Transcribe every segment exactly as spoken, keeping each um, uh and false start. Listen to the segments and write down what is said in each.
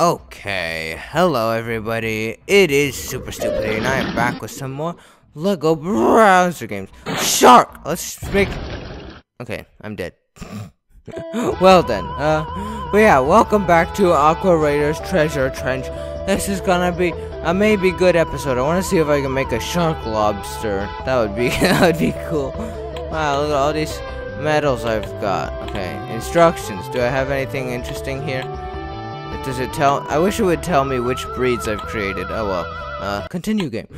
Okay, hello everybody, it is Superstupidy and I am back with some more LEGO browser games. Shark! Let's make... Okay, I'm dead. Well then, uh, but yeah, welcome back to Aqua Raiders Treasure Trench. This is gonna be a maybe good episode. I wanna see if I can make a shark lobster. That would be, that would be cool. Wow, look at all these medals I've got. Okay, instructions. Do I have anything interesting here? Does it tell? I wish it would tell me which breeds I've created. Oh well. Uh, continue game.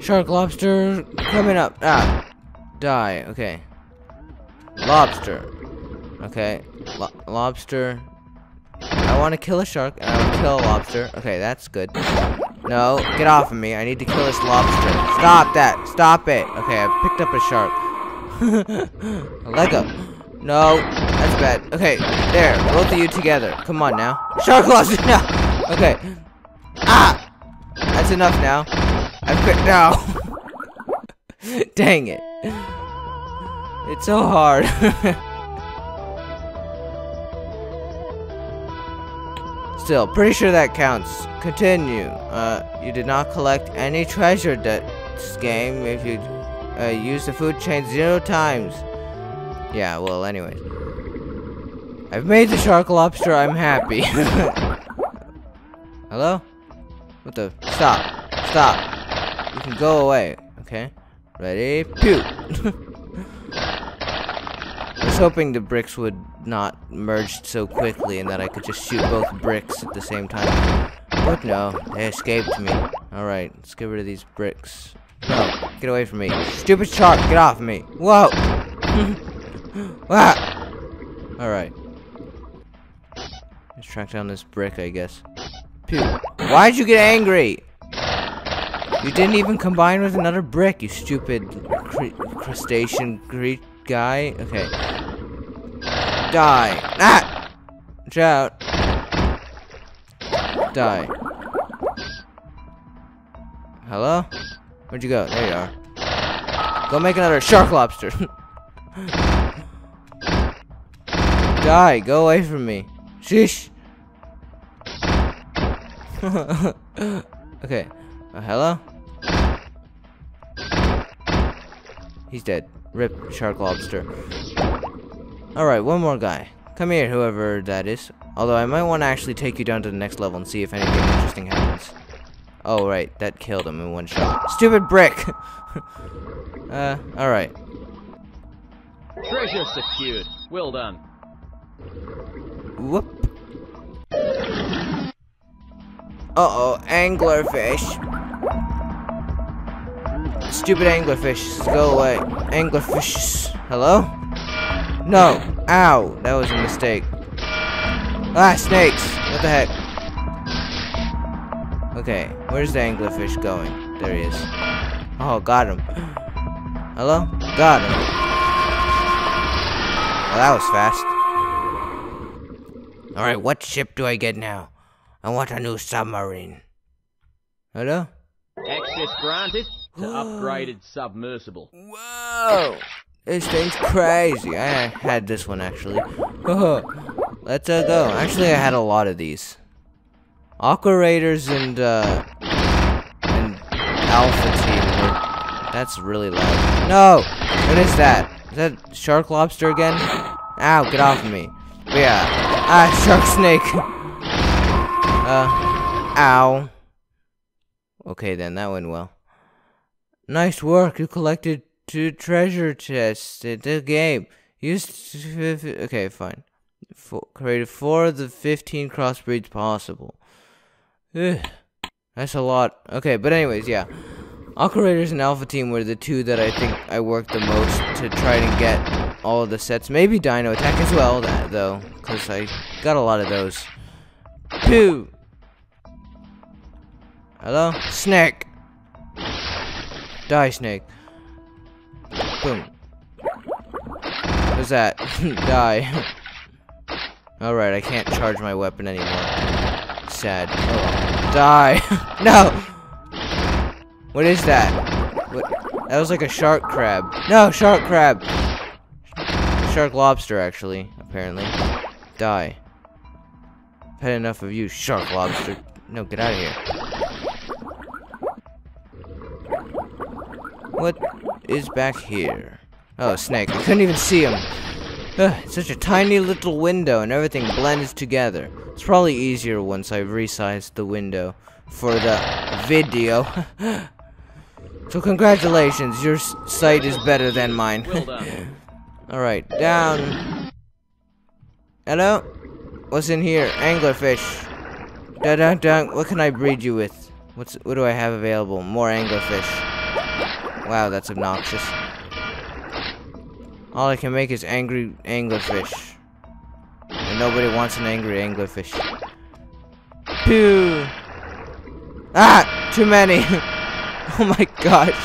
Shark lobster coming up. Ah, die. Okay. Lobster. Okay. Lo lobster. I want to kill a shark and I want to kill a lobster. Okay, that's good. No, get off of me. I need to kill this lobster. Stop that. Stop it. Okay, I picked up a shark. A Lego. No, that's bad. Okay, there, both of you together. Come on now. Shark lobster now! Okay. Ah! That's enough now. I quit now. Dang it. It's so hard. Still, pretty sure that counts. Continue. Uh, you did not collect any treasure this game if you uh, use the food chain zero times. Yeah, well, anyways. I've made the shark lobster, I'm happy. Hello? What the? Stop. Stop. You can go away. Okay. Ready? Pew! I was hoping the bricks would not merge so quickly and that I could just shoot both bricks at the same time. But no, they escaped me. Alright, let's get rid of these bricks. No, get away from me. Stupid shark, get off me. Whoa! Ah! Alright. Let's track down this brick, I guess. Pew. Why'd you get angry? You didn't even combine with another brick, you stupid cr crustacean Greek guy. Okay. Die. Ah! Watch out. Die. Hello? Where'd you go? There you are. Go make another shark lobster. Die, go away from me. Sheesh. Okay. Uh, hello? He's dead. Rip, shark lobster. Alright, one more guy. Come here, whoever that is. Although I might want to actually take you down to the next level and see if anything interesting happens. Oh, right. That killed him in one shot. Stupid brick! uh, alright. Treasure secured. Well done. Whoop. Uh-oh, anglerfish. Stupid anglerfish, go away. Anglerfish. Hello? No. Ow, that was a mistake. Ah, snakes. What the heck? Okay, where's the anglerfish going? There he is. Oh, got him. Hello? Got him. Well, that was fast. Alright, what ship do I get now? I want a new submarine. Hello? Access granted to upgraded submersible. Whoa! This thing's crazy. I had this one, actually. Let's uh, go. Actually, I had a lot of these. Aqua Raiders and, uh... and Alpha Team. That's really loud. No! What is that? Is that shark lobster again? Ow, get off of me. But yeah. Ah, shark snake. Uh, ow. Okay then, that went well. Nice work, you collected two treasure chests in the game. Used okay, fine. Four, created four of the fifteen crossbreeds possible. Ugh, that's a lot. Okay, but anyways, yeah. Aqua Raiders and Alpha Team were the two that I think I worked the most to try to get all of the sets. Maybe Dino Attack as well, that, though, because I got a lot of those. Two. Hello? Snake. Die, snake. Boom. What's that? Die. Alright, I can't charge my weapon anymore. Sad. Oh. Die. No! What is that? What? That was like a shark crab. No, shark crab! Shark lobster, actually, apparently. Die. Had enough of you, shark lobster. No, get out of here. What is back here? Oh, a snake. I couldn't even see him. Ugh, it's such a tiny little window and everything blends together. It's probably easier once I've resized the window for the video. So congratulations, your sight is better than mine. Alright, down. Hello? What's in here? Anglerfish. Dun dun dun. What can I breed you with? What's what do I have available? More anglerfish. Wow, that's obnoxious. All I can make is angry anglerfish. And nobody wants an angry anglerfish. Phew. Ah! Too many! Oh my gosh.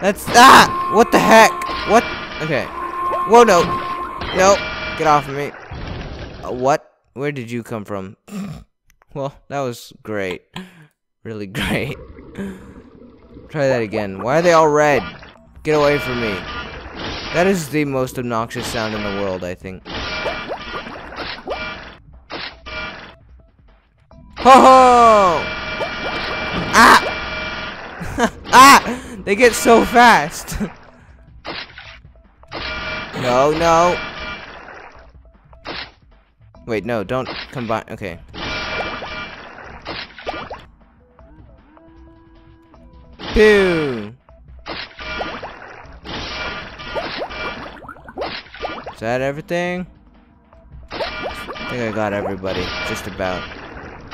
That's ah! What the heck? What? Okay. Whoa, no. No. Get off of me. Uh, what? Where did you come from? Well, that was great. Really great. Try that again. Why are they all red? Get away from me. That is the most obnoxious sound in the world, I think. Ho ho! Ah! Ah! They get so fast. No, no. Wait, no, don't combine. Okay. Pew! Is that everything? I think I got everybody. Just about.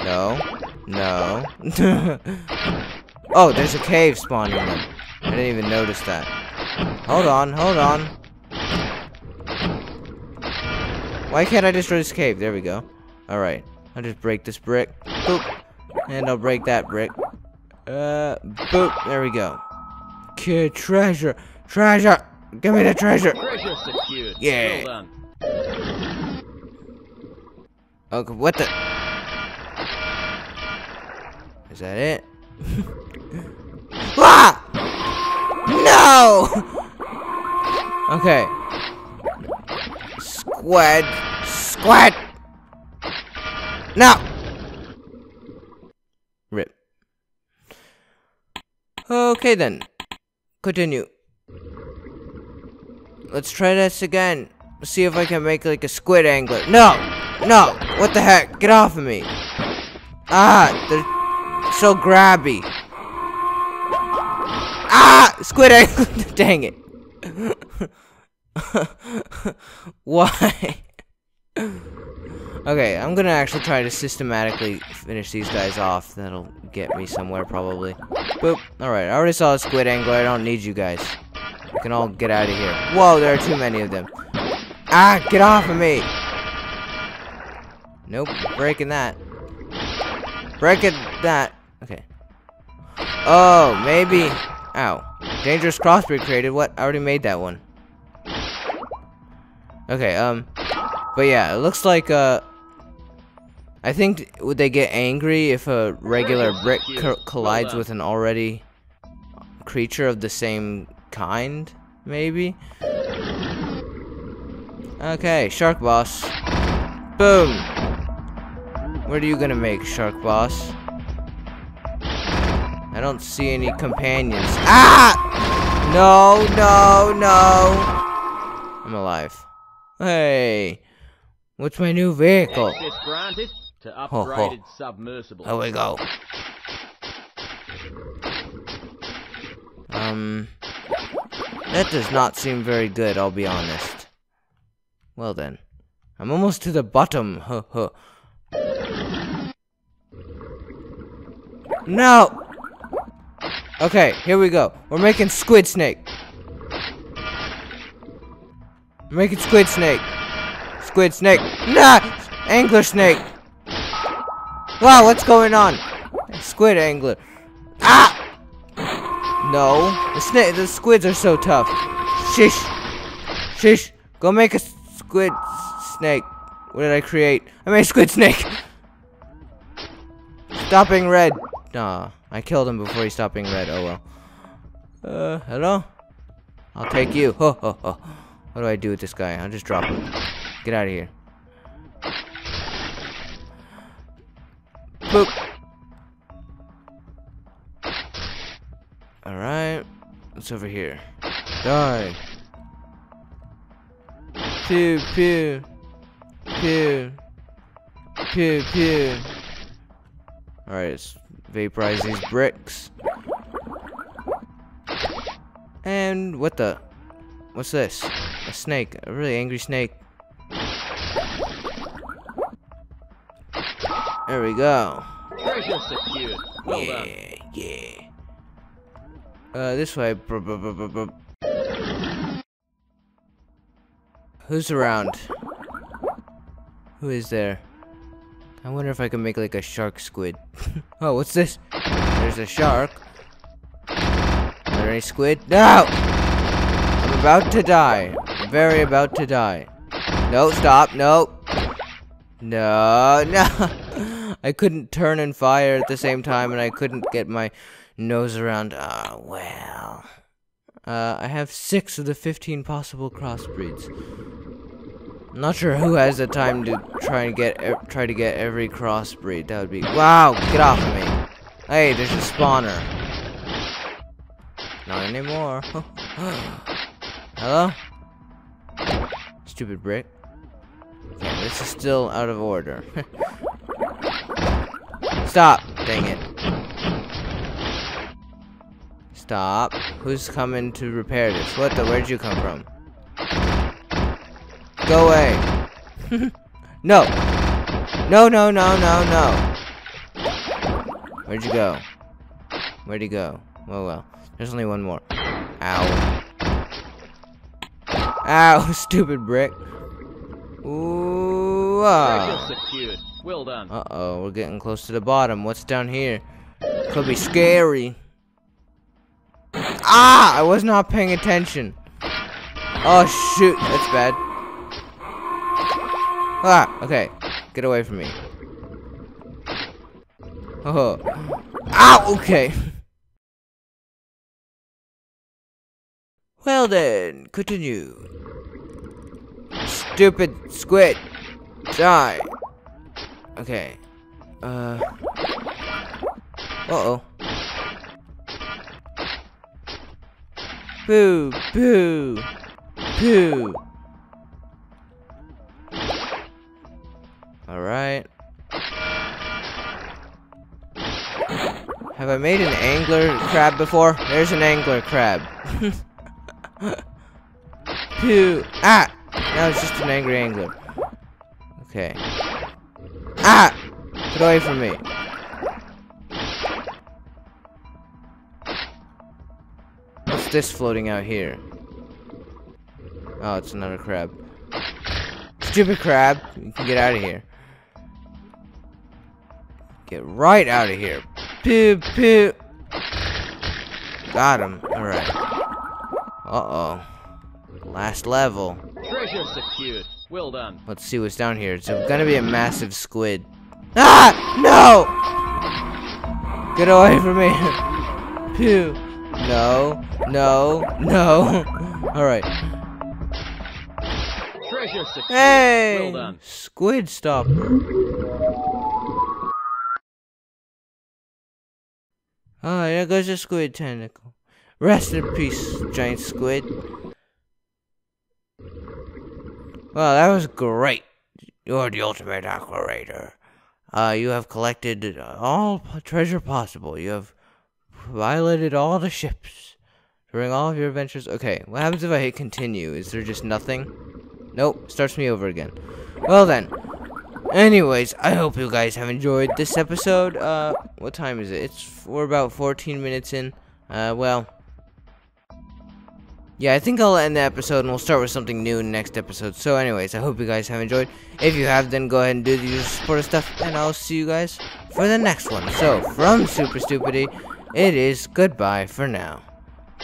No. No. Oh, there's a cave spawning them. I didn't even notice that. Hold on, hold on. Why can't I destroy this cave? There we go. Alright. I'll just break this brick. Boop. And I'll break that brick. Uh, boop. There we go. Kid treasure. Treasure! Give me the treasure! Yeah! Okay, what the? Is that it? Ah! No! Okay. Squid! Squid! No! Rip. Okay then. Continue. Let's try this again. Let's see if I can make like a squid angler. No! No! What the heck? Get off of me! Ah! They're so grabby. Ah! Squid angler! Dang it. Why? Okay, I'm gonna actually try to systematically finish these guys off. That'll get me somewhere probably. Boop. Alright, I already saw a squid angler. I don't need you guys. We can all get out of here. Whoa, there are too many of them. Ah, get off of me! Nope, breaking that. Breaking that. Okay. Oh, maybe. Ow. Dangerous crossbreed created. What? I already made that one. Okay, um. But yeah, it looks like, uh. I think would they get angry if a regular brick co collides with an already creature of the same kind, maybe? Okay, shark boss. Boom! What are you gonna make, shark boss? I don't see any companions. Ah! No, no, no! I'm alive. Hey! What's my new vehicle? Access granted to upgraded submersible. There we go. Um... That does not seem very good, I'll be honest. Well then. I'm almost to the bottom. No! Okay, here we go. We're making squid snake. We're making squid snake. Squid snake. Nah! Angler snake. Wow, what's going on? Squid angler. Ah! No, the sna the squids are so tough. Shish, shish. Go make a squid snake. What did I create? I made a squid snake. Stopping red. Nah, I killed him before he stopped being red. Oh well. Uh, hello. I'll take you. Ho ho ho. What do I do with this guy? I'll just drop him. Get out of here. Boop. Alright. What's over here? Die. Pew, pew. Pew. Pew, pew. Alright, let's vaporize these bricks. And what the? What's this? A snake. A really angry snake. There we go. Well yeah, done. Yeah. Uh, this way. Who's around? Who is there? I wonder if I can make like a shark squid. Oh, what's this? There's a shark. Are there any squid? No! I'm about to die. I'm very about to die. No, stop. No. No, no. I couldn't turn and fire at the same time, and I couldn't get my nose around. Ah, oh, well. Uh, I have six of the fifteen possible crossbreeds. I'm not sure who has the time to try and get er, try to get every crossbreed. That would be wow. Get off of me! Hey, there's a spawner. Not anymore. Hello? Stupid brick. Yeah, this is still out of order. Stop! Dang it! Stop! Who's coming to repair this? What the? Where'd you come from? Go away. No. No, no, no, no, no. Where'd you go? Where'd you go? Well, well. There's only one more. Ow. Ow, stupid brick. Ooh. Well done. Uh-oh, we're getting close to the bottom. What's down here? Could be scary. Ah! I was not paying attention. Oh, shoot. That's bad. Ah, okay. Get away from me. Oh. Ow, okay. Well then, continue. Stupid squid. Die. Okay. Uh. Uh-oh. Boo, boo, boo. Alright. Have I made an angler crab before? There's an angler crab. Pew. Ah! Now it's just an angry angler. Okay. Ah! Get away from me. What's this floating out here? Oh, it's another crab. Stupid crab. You can get out of here. Get right out of here. Pew, pew. Got him. Alright. Uh-oh. Last level. Treasure secured. Well done. Let's see what's down here. It's gonna be a massive squid. Ah! No! Get away from me. Pew. No. No. No. Alright. Treasure secured. Hey! Well done. Squid stopper. Ah, oh, there goes a squid tentacle. Rest in peace, giant squid. Well, that was great. You're the ultimate Aqua Raider. Uh, you have collected all treasure possible. You have violated all the ships during all of your adventures. Okay, what happens if I hit continue? Is there just nothing? Nope, starts me over again. Well then. Anyways, I hope you guys have enjoyed this episode. Uh, what time is it? It's we're about fourteen minutes in. Uh, well, yeah, I think I'll end the episode and we'll start with something new in the next episode. So, anyways, I hope you guys have enjoyed. If you have, then go ahead and do the usual supportive stuff, and I'll see you guys for the next one. So, from Superstupidy, it is goodbye for now.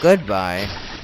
Goodbye.